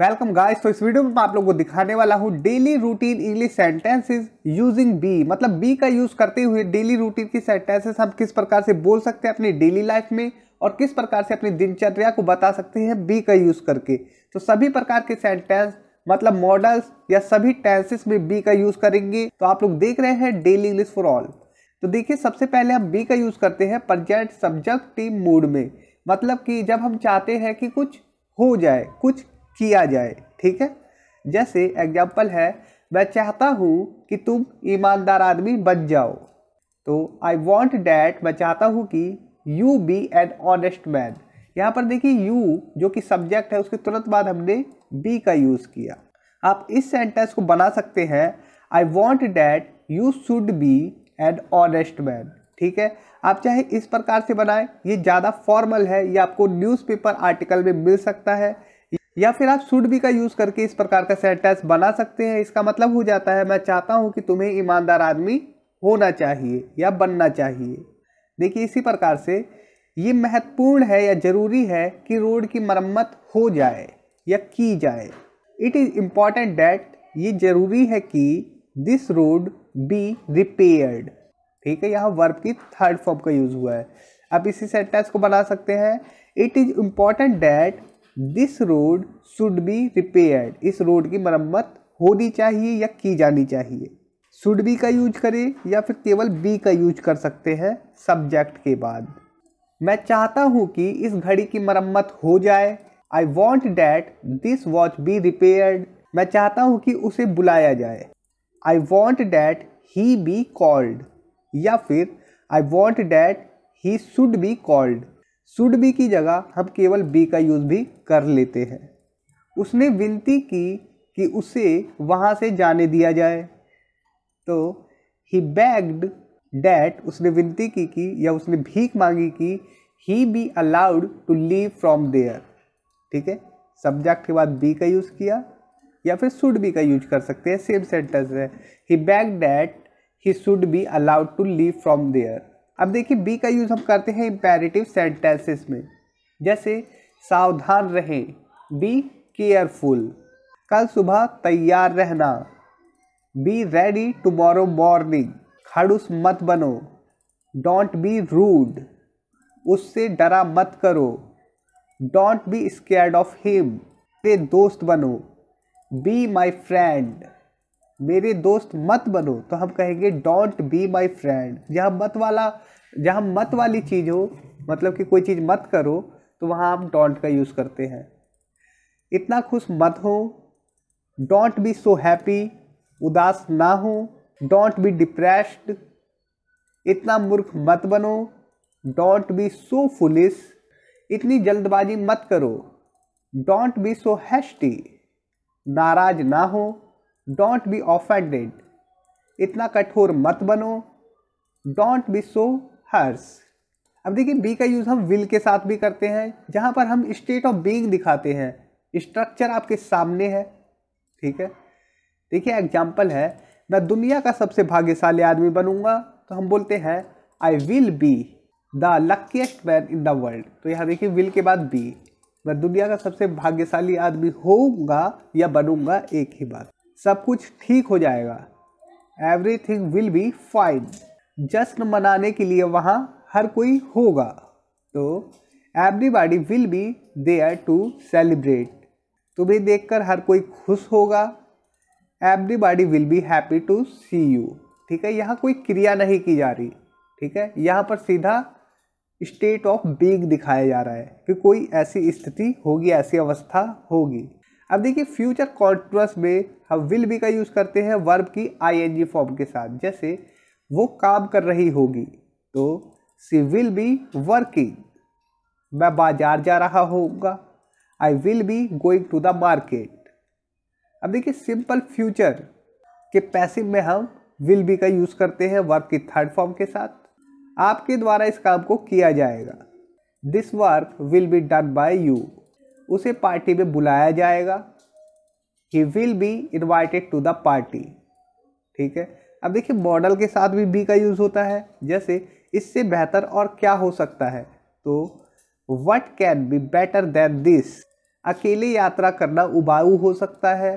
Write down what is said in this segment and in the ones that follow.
Welcome guys. तो इस video में आप लोगों को दिखाने वाला हूँ daily routine English sentences using be, मतलब बी का यूज करते हुए डेली रूटीन की सेंटेंसेस हम किस प्रकार से बोल सकते हैं अपनी डेली लाइफ में और किस प्रकार से अपनी दिनचर्या को बता सकते हैं बी का यूज करके। तो सभी प्रकार के सेंटेंस मतलब मॉडल्स या सभी टेंसेस में बी का यूज करेंगे। तो आप लोग देख रहे हैं डेली इंग्लिश फॉर ऑल। तो देखिए, सबसे पहले हम बी का यूज करते हैं प्रेजेंट सब्जेक्ट टी मूड में, मतलब कि जब हम चाहते हैं कि कुछ हो जाए, कुछ किया जाए, ठीक है। जैसे एग्जाम्पल है, मैं चाहता हूँ कि तुम ईमानदार आदमी बन जाओ। तो आई वॉन्ट डैट, मैं चाहता हूँ कि you be an honest man. यहाँ पर देखिए यू जो कि सब्जेक्ट है उसके तुरंत बाद हमने बी का यूज़ किया। आप इस सेंटेंस को बना सकते हैं, I want that you should be an honest man, ठीक है। आप चाहे इस प्रकार से बनाएं, ये ज़्यादा फॉर्मल है, ये आपको न्यूज़पेपर आर्टिकल में मिल सकता है, या फिर आप शुड बी का यूज़ करके इस प्रकार का सेंटेंस बना सकते हैं। इसका मतलब हो जाता है, मैं चाहता हूँ कि तुम्हें ईमानदार आदमी होना चाहिए या बनना चाहिए। देखिए इसी प्रकार से ये महत्वपूर्ण है या ज़रूरी है कि रोड की मरम्मत हो जाए या की जाए। इट इज़ इम्पॉर्टेंट डैट, ये ज़रूरी है कि दिस रोड बी रिपेयर्ड, ठीक है। यहाँ वर्ब की थर्ड फॉर्म का यूज़ हुआ है। आप इसी सेंटेंस को बना सकते हैं, it is important that this road should be repaired, इस रोड की मरम्मत होनी चाहिए या की जानी चाहिए। शुड बी का यूज करें या फिर केवल बी का यूज कर सकते हैं सब्जेक्ट के बाद। मैं चाहता हूँ कि इस घड़ी की मरम्मत हो जाए, I want that this watch be repaired. मैं चाहता हूँ कि उसे बुलाया जाए, I want that he be called, या फिर I want that he should be called. Should be की जगह हम केवल बी का यूज़ भी कर लेते हैं। उसने विनती की कि उसे वहाँ से जाने दिया जाए, तो ही बैग्ड डैट, उसने विनती की या उसने भीख मांगी कि he be allowed to leave from there, ठीक है। सब्जेक्ट के बाद बी का यूज़ किया या फिर शुड बी का यूज कर सकते हैं, सेम सेंटेंस है। He begged that he should be allowed to leave from there. अब देखिए बी का यूज़ हम करते हैं इम्पेरेटिव सेंटेंसेस में, जैसे सावधान रहें, बी केयरफुल। कल सुबह तैयार रहना, बी रेडी टुमारो मॉर्निंग। खड़ूस मत बनो, डोंट बी रूड, उससे डरा मत करो। Don't be scared of him, मेरे दोस्त बनो। बी माई फ्रेंड, मेरे दोस्त मत बनो, तो हम कहेंगे डोंट बी माई फ्रेंड। जहाँ मत वाली चीज़ हो, मतलब कि कोई चीज़ मत करो, तो वहाँ हम डोंट का यूज़ करते हैं। इतना खुश मत हो, डोंट बी सो हैप्पी, उदास ना हो। डोंट बी डिप्रेस्ड, इतना मूर्ख मत बनो। डोंट बी सो फुलिश, इतनी जल्दबाजी मत करो। डोंट बी सो हैस्टी, नाराज ना हो। डोंट बी ऑफेंडेड, इतना कठोर मत बनो। Don't be so harsh. अब देखिए बी का यूज़ हम विल के साथ भी करते हैं, जहाँ पर हम स्टेट ऑफ बीइंग दिखाते हैं, स्ट्रक्चर आपके सामने है, ठीक है। देखिए एग्जाम्पल है, मैं दुनिया का सबसे भाग्यशाली आदमी बनूंगा, तो हम बोलते हैं I will be the luckiest man in the world. तो यहाँ देखिए विल के बाद बी, मैं दुनिया का सबसे भाग्यशाली आदमी होऊंगा या बनूंगा, एक ही बात। सब कुछ ठीक हो जाएगा, एवरीथिंग विल बी फाइन। जश्न मनाने के लिए वहाँ हर कोई होगा, तो everybody will be there to celebrate. तुम्हें देखकर हर कोई खुश होगा, everybody will be happy to see you, ठीक है। यहाँ कोई क्रिया नहीं की जा रही, ठीक है। यहाँ पर सीधा स्टेट ऑफ बीइंग दिखाया जा रहा है कि कोई ऐसी स्थिति होगी, ऐसी अवस्था होगी। अब देखिए फ्यूचर कॉन्टिन्यूअस में हम विल बी का यूज़ करते हैं वर्ब की आईएनजी फॉर्म के साथ, जैसे वो काम कर रही होगी, तो सी विल बी वर्किंग। मैं बाजार जा रहा होऊंगा, I will be going to the market. अब देखिए सिंपल फ्यूचर के पैसिव में हम विल बी का यूज़ करते हैं वर्ब की थर्ड फॉर्म के साथ, आपके द्वारा इस काम को किया जाएगा। This work will be done by you, उसे पार्टी में बुलाया जाएगा। He will be invited to the party, ठीक है। अब देखिए मॉडल के साथ भी बी का यूज़ होता है, जैसे इससे बेहतर और क्या हो सकता है, तो what can be better then this. अकेले यात्रा करना उबाऊ हो सकता है।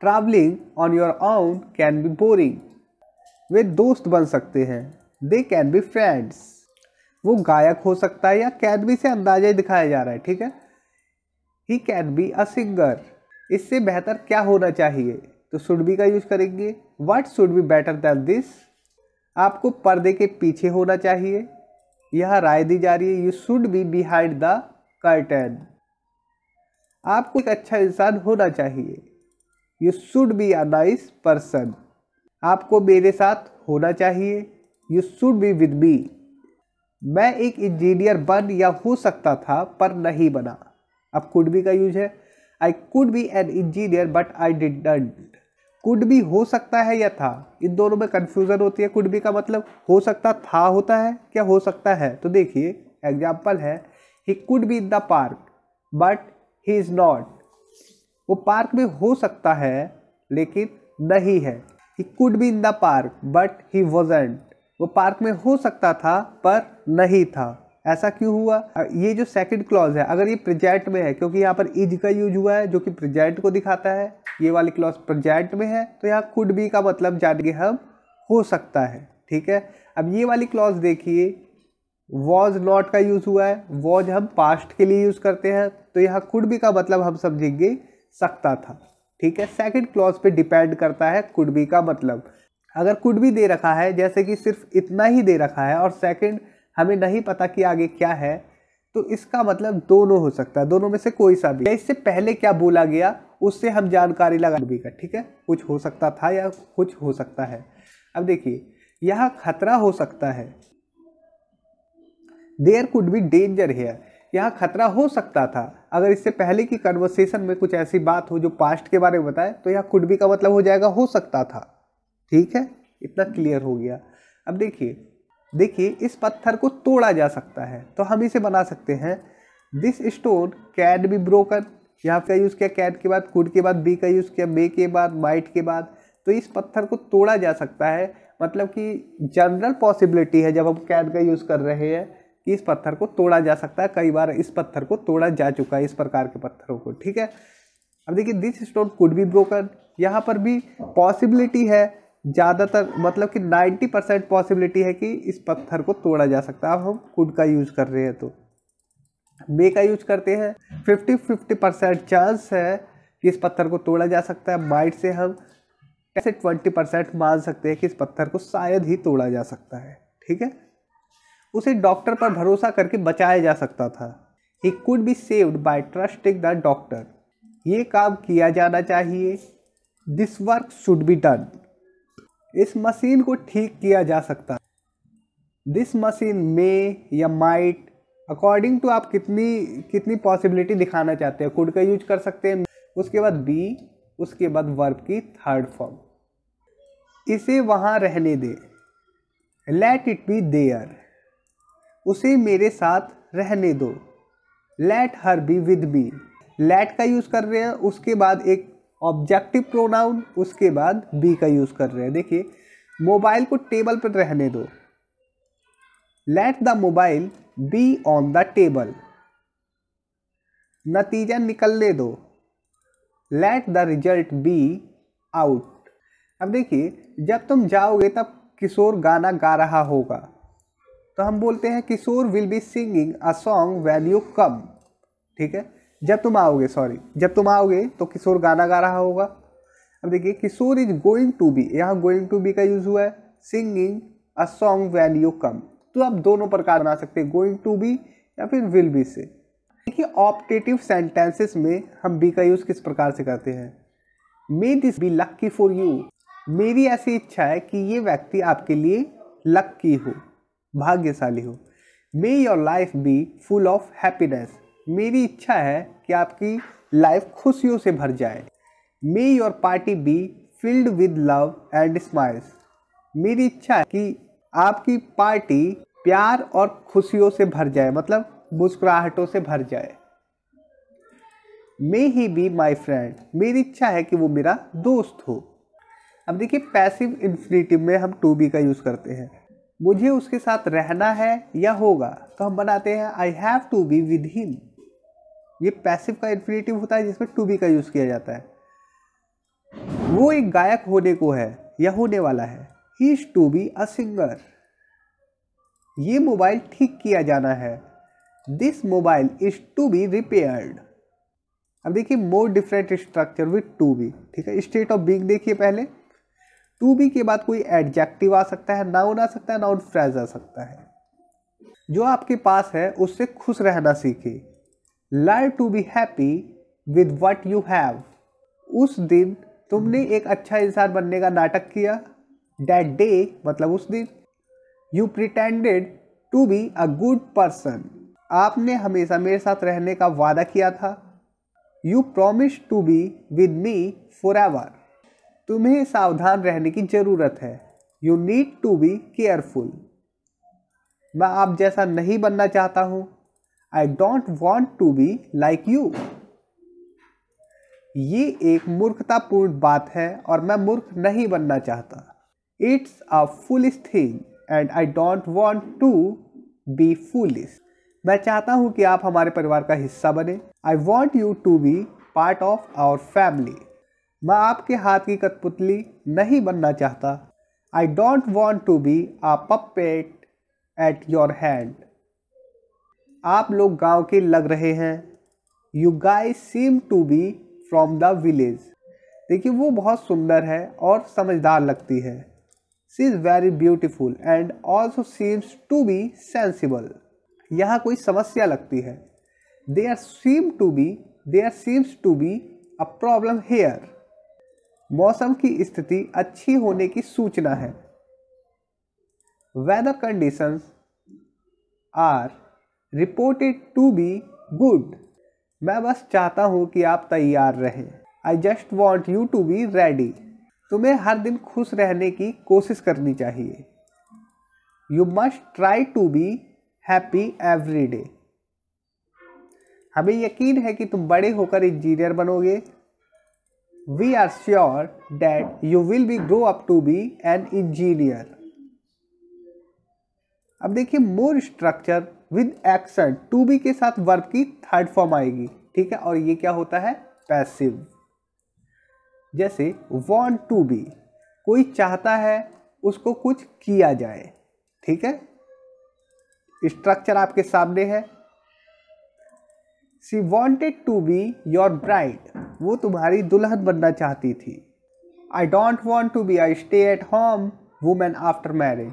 Travelling on your own can be boring. वे दोस्त बन सकते हैं, दे कैन बी फ्रेंड्स। वो गायक हो सकता है या कैन बी से अंदाजा दिखाया जा रहा है, ठीक है। He can be a singer. इससे बेहतर क्या होना चाहिए, तो शुड बी का यूज करेंगे। What should be better than this. आपको पर्दे के पीछे होना चाहिए, यह राय दी जा रही है। You should be behind the curtain. आपको एक अच्छा इंसान होना चाहिए। You should be a nice person. आपको मेरे साथ होना चाहिए। You should be with me. मैं एक इंजीनियर बन या हो सकता था पर नहीं बना। अब कुड बी का यूज है। I could be an engineer but I didn't. Could be हो सकता है या था, इन दोनों में कन्फ्यूज़न होती है। कुड बी का मतलब हो सकता था होता है, क्या हो सकता है। तो देखिए एग्जाम्पल है, he could be in the park but he is not. वो पार्क में हो सकता है लेकिन नहीं है। He could be in the park but he wasn't. वो पार्क में हो सकता था पर नहीं था। ऐसा क्यों हुआ? ये जो सेकंड क्लॉज है, अगर ये प्रेजेंट में है, क्योंकि यहाँ पर इज का यूज हुआ है जो कि प्रेजेंट को दिखाता है, ये वाली क्लॉज प्रेजेंट में है, तो यहाँ कुड बी का मतलब जानिए हम हो सकता है, ठीक है। अब ये वाली क्लॉज देखिए, वॉज नॉट का यूज हुआ है। वॉज हम पास्ट के लिए यूज करते हैं, तो यहाँ कुड बी का मतलब हम समझेंगे सकता था, ठीक है। सेकेंड क्लॉज पे डिपेंड करता है कुड बी का मतलब। अगर कुड बी दे रखा है, जैसे कि सिर्फ इतना ही दे रखा है और सेकेंड हमें नहीं पता कि आगे क्या है, तो इसका मतलब दोनों हो सकता है, दोनों में से कोई सा भी। इससे पहले क्या बोला गया उससे हम जानकारी लगा भी का, ठीक है। कुछ हो सकता था या कुछ हो सकता है। अब देखिए यहाँ खतरा हो सकता है। There could be danger here. यहाँ खतरा हो सकता था। अगर इससे पहले की कन्वर्सेशन में कुछ ऐसी बात हो जो पास्ट के बारे में बताए, तो यहाँ कुड बी का मतलब हो जाएगा हो सकता था, ठीक है। इतना क्लियर हो गया। अब देखिए इस पत्थर को तोड़ा जा सकता है, तो हम इसे बना सकते हैं। This stone can be broken. यहाँ का यूज़ किया कैन के बाद, कुड के बाद, बी का यूज़ किया मे के बाद, माइट के बाद। तो इस पत्थर को तोड़ा जा सकता है, मतलब कि जनरल पॉसिबिलिटी है जब हम कैन का यूज़ कर रहे हैं कि इस पत्थर को तोड़ा जा सकता है। कई बार इस पत्थर को तोड़ा जा चुका है, इस प्रकार के पत्थरों को, ठीक है। अब देखिए this stone could be broken. यहाँ पर भी पॉसिबिलिटी है, ज़्यादातर मतलब कि 90% पॉसिबिलिटी है कि इस पत्थर को तोड़ा जा सकता है। अब हम कुड का यूज़ कर रहे हैं तो मे का यूज करते हैं। 50-50% चांस है कि इस पत्थर को तोड़ा जा सकता है। माइट से हम 10-20% मान सकते हैं कि इस पत्थर को शायद ही तोड़ा जा सकता है, ठीक है। उसे डॉक्टर पर भरोसा करके बचाया जा सकता था। He could be saved by trusting the doctor. ये काम किया जाना चाहिए। This work should be done. इस मशीन को ठीक किया जा सकता है। दिस मशीन मे या माइट, अकॉर्डिंग टू आप कितनी पॉसिबिलिटी दिखाना चाहते हैं। कुड का यूज कर सकते हैं, उसके बाद बी, उसके बाद वर्ब की थर्ड फॉर्म। इसे वहाँ रहने दे। Let it be there. उसे मेरे साथ रहने दो। Let her be with me. Let का यूज़ कर रहे हैं, उसके बाद एक ऑब्जेक्टिव प्रोनाउन, उसके बाद बी का यूज़ कर रहे हैं। देखिए मोबाइल को टेबल पर रहने दो। Let the mobile be on the table. नतीजा निकलने दो। Let the result be out. अब देखिए जब तुम जाओगे तब किशोर गाना गा रहा होगा, तो हम बोलते हैं Kishore will be singing a song when you come, ठीक है। जब तुम आओगे तो किशोर गाना गा रहा होगा। अब देखिए Kishore is going to be, यहाँ गोइंग टू बी का यूज़ हुआ है। Singing a song when you come, तो आप दोनों प्रकार बना सकते हैं, गोइंग टू बी या फिर विल बी से। देखिए ऑप्टेटिव सेंटेंसेस में हम बी का यूज़ किस प्रकार से करते हैं। May this be lucky for you. मेरी ऐसी इच्छा है कि ये व्यक्ति आपके लिए लक्की हो, भाग्यशाली हो। May your life be full of happiness. मेरी इच्छा है कि आपकी लाइफ खुशियों से भर जाए। May your party be filled with love and smiles. मेरी इच्छा है कि आपकी पार्टी प्यार और खुशियों से भर जाए, मतलब मुस्कुराहटों से भर जाए। May he be my friend. मेरी इच्छा है कि वो मेरा दोस्त हो। अब देखिए पैसिव इन्फिनिटिव में हम टू बी का यूज़ करते हैं। मुझे उसके साथ रहना है या होगा, तो हम बनाते हैं I have to be with him. ये पैसिव का इन्फिनेटिव होता है जिसमें टू बी का यूज़ किया जाता है। वो एक गायक होने को है या होने वाला है। He is to be a singer. ये मोबाइल ठीक किया जाना है। This mobile is to be repaired. अब देखिए more different structure with to be. ठीक है, स्टेट ऑफ बीइंग देखिए पहले। टू बी के बाद कोई एडजेक्टिव आ सकता है, नाउन आ सकता है, नाउन फ्रेज आ सकता है। जो आपके पास है उससे खुश रहना सीखिए। Learn to be happy with what you have. उस दिन तुमने एक अच्छा इंसान बनने का नाटक किया। दैट डे मतलब उस दिन। You pretended to be a good person. आपने हमेशा मेरे साथ रहने का वादा किया था। You promise to be with me for ever. तुम्हें सावधान रहने की ज़रूरत है। You need to be careful. मैं आप जैसा नहीं बनना चाहता हूँ। I don't want to be like you. ये एक मूर्खतापूर्ण बात है और मैं मूर्ख नहीं बनना चाहता। It's a foolish thing and I don't want to be foolish. मैं चाहता हूँ कि आप हमारे परिवार का हिस्सा बने। I want you to be part of our family. मैं आपके हाथ की कठपुतली नहीं बनना चाहता। I don't want to be a puppet at your hand. आप लोग गांव के लग रहे हैं। You guys seem to be from the village. देखिए वो बहुत सुंदर है और समझदार लगती है। She is very beautiful and also seems to be sensible. यहाँ कोई समस्या लगती है। There seems to be a problem here. मौसम की स्थिति अच्छी होने की सूचना है। Weather conditions are reported to be good. मैं बस चाहता हूँ कि आप तैयार रहें। I just want you to be ready. तुम्हें हर दिन खुश रहने की कोशिश करनी चाहिए। You must try to be happy every day. हमें यकीन है कि तुम बड़े होकर इंजीनियर बनोगे। We are sure that you will be grow up to be an engineer. अब देखिए more structure with action. To be के साथ वर्ब की थर्ड फॉर्म आएगी। ठीक है, और ये क्या होता है? पैसिव। जैसे वॉन्ट टू बी, कोई चाहता है उसको कुछ किया जाए। ठीक है, स्ट्रक्चर आपके सामने है। She wanted to be your bride. वो तुम्हारी दुल्हन बनना चाहती थी। I don't want to be I stay at home women after marriage.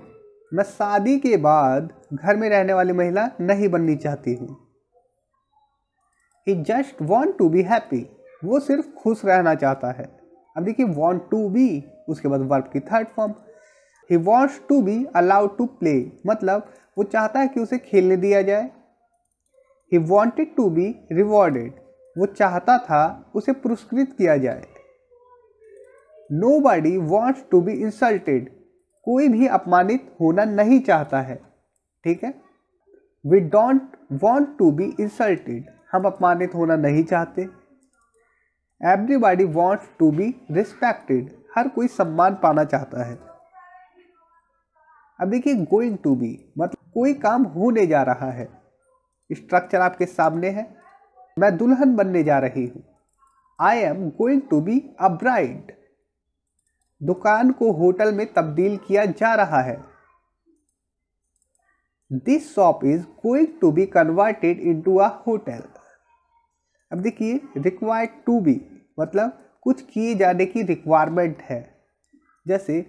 मैं शादी के बाद घर में रहने वाली महिला नहीं बननी चाहती हूँ। He just want to be happy. वो सिर्फ खुश रहना चाहता है। अब देखिए वॉन्ट टू बी, उसके बाद वर्ब की third form. He wants to be allowed to play, मतलब वो चाहता है कि उसे खेलने दिया जाए। He wanted to be rewarded, वो चाहता था उसे पुरस्कृत किया जाए। Nobody wants to be insulted, कोई भी अपमानित होना नहीं चाहता है। ठीक है, we don't want to be insulted, हम अपमानित होना नहीं चाहते। Everybody wants to be respected, हर कोई सम्मान पाना चाहता है। अब देखिए गोइंग टू बी, मतलब कोई काम होने जा रहा है। स्ट्रक्चर आपके सामने है। मैं दुल्हन बनने जा रही हूँ। I am going to be a bride. दुकान को होटल में तब्दील किया जा रहा है। This shop is going to be converted into a hotel. अब देखिए रिक्वायर्ड टू बी, मतलब कुछ किए जाने की रिक्वायरमेंट है। जैसे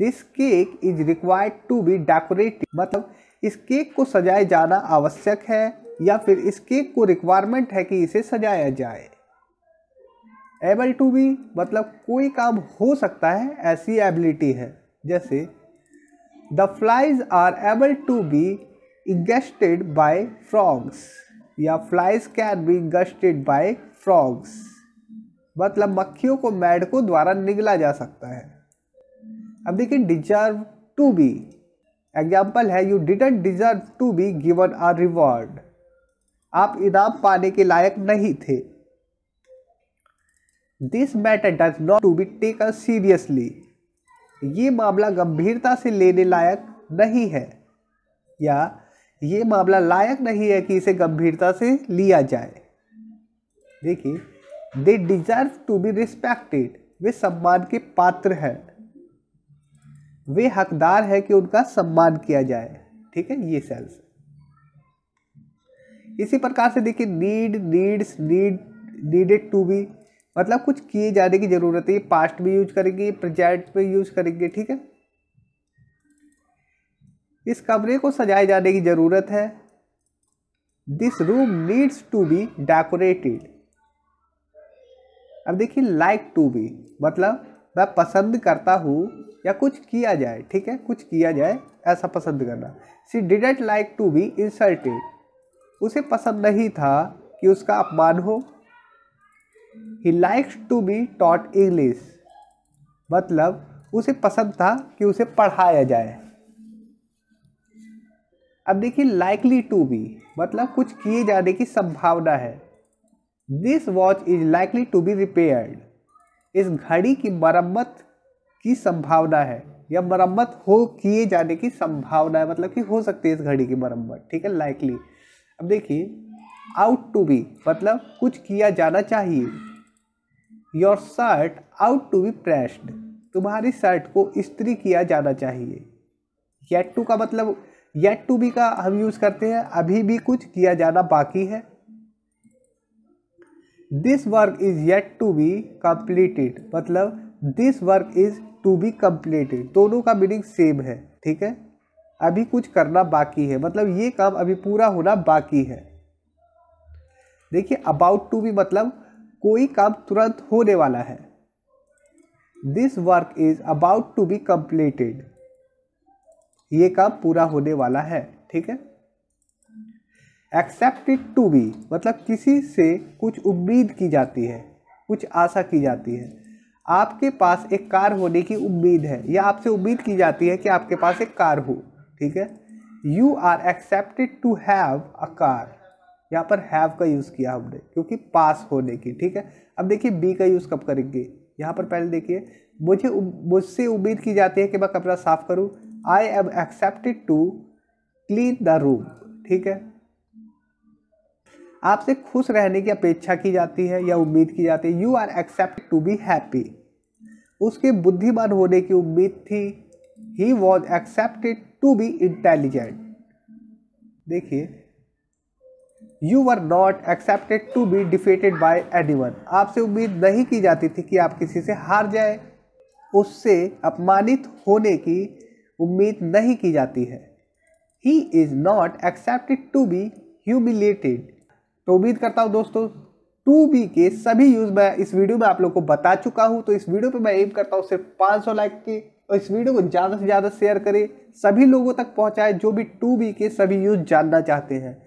this cake is required to be decorated, मतलब इस केक को सजाया जाना आवश्यक है या फिर इस केक को रिक्वायरमेंट है कि इसे सजाया जाए। एबल टू बी मतलब कोई काम हो सकता है, ऐसी एबिलिटी है। जैसे the flies are able to be ingested by frogs, या flies can be ingested by frogs, मतलब मक्खियों को मेढकों द्वारा निगला जा सकता है। अब देखिए डिजर्व टू बी, एग्जाम्पल है you didn't deserve to be given a reward, आप इनाम पाने के लायक नहीं थे। This matter does not to be taken seriously, ये मामला गंभीरता से लेने लायक नहीं है, या ये मामला लायक नहीं है कि इसे गंभीरता से लिया जाए। देखिए, they deserve to be respected, वे सम्मान के पात्र हैं, वे हकदार है कि उनका सम्मान किया जाए। ठीक है, ये सेल्स। इसी प्रकार से देखिए need, needs, need, needed to be, मतलब कुछ किए जाने की जरूरत है। ये पास्ट में यूज करेंगे, प्रेजेंट में यूज करेंगे। ठीक है, इस कमरे को सजाए जाने की जरूरत है। This room needs to be decorated. अब देखिए लाइक टू बी, मतलब मैं पसंद करता हूँ या कुछ किया जाए। ठीक है, कुछ किया जाए ऐसा पसंद करना। She didn't like to be insulted, उसे पसंद नहीं था कि उसका अपमान हो। He likes to be taught English, मतलब उसे पसंद था कि उसे पढ़ाया जाए। अब देखिए लाइकली टू बी, मतलब कुछ किए जाने की संभावना है। This watch is likely to be repaired, इस घड़ी की मरम्मत की संभावना है या मरम्मत हो किए जाने की संभावना है, मतलब कि हो सकती है इस घड़ी की मरम्मत। ठीक है, लाइकली। अब देखिए आउट टू बी, मतलब कुछ किया जाना चाहिए। Your shirt out to be pressed, तुम्हारी शर्ट को इस्त्री किया जाना चाहिए। येट टू का मतलब, येट टू बी का हम यूज करते हैं अभी भी कुछ किया जाना बाकी है। This work is yet to be completed, मतलब this work is to be completed, दोनों का मीनिंग सेम है। ठीक है, अभी कुछ करना बाकी है, मतलब ये काम अभी पूरा होना बाकी है। देखिए अबाउट टू बी, मतलब कोई काम तुरंत होने वाला है। This work is about to be completed, ये काम पूरा होने वाला है। ठीक है, एक्सेप्टेड टू बी, मतलब किसी से कुछ उम्मीद की जाती है, कुछ आशा की जाती है। आपके पास एक कार होने की उम्मीद है या आपसे उम्मीद की जाती है कि आपके पास एक कार हो। ठीक है, you are accepted to have a car, यहाँ पर हैव का यूज़ किया हमने क्योंकि पास होने की। ठीक है, अब देखिए बी का यूज़ कब करेंगे, यहाँ पर पहले देखिए मुझसे उम्मीद की जाती है कि मैं कपड़ा साफ करूँ। I am accepted to clean the room. ठीक है, आपसे खुश रहने की अपेक्षा की जाती है या उम्मीद की जाती है। You are accepted to be happy, उसके बुद्धिमान होने की उम्मीद थी। He was accepted to be intelligent. देखिए you were not accepted to be defeated by anyone, आपसे उम्मीद नहीं की जाती थी कि आप किसी से हार जाए, उससे अपमानित होने की उम्मीद नहीं की जाती है। He is not accepted to be humiliated. तो उम्मीद करता हूँ दोस्तों टू बी के सभी यूज़ मैं इस वीडियो में आप लोगों को बता चुका हूँ। तो इस वीडियो पे मैं एम करता हूँ सिर्फ 500 लाइक के, और इस वीडियो को ज़्यादा से ज़्यादा शेयर करें, सभी लोगों तक पहुँचाएं जो भी टू बी के सभी यूज़ जानना चाहते हैं।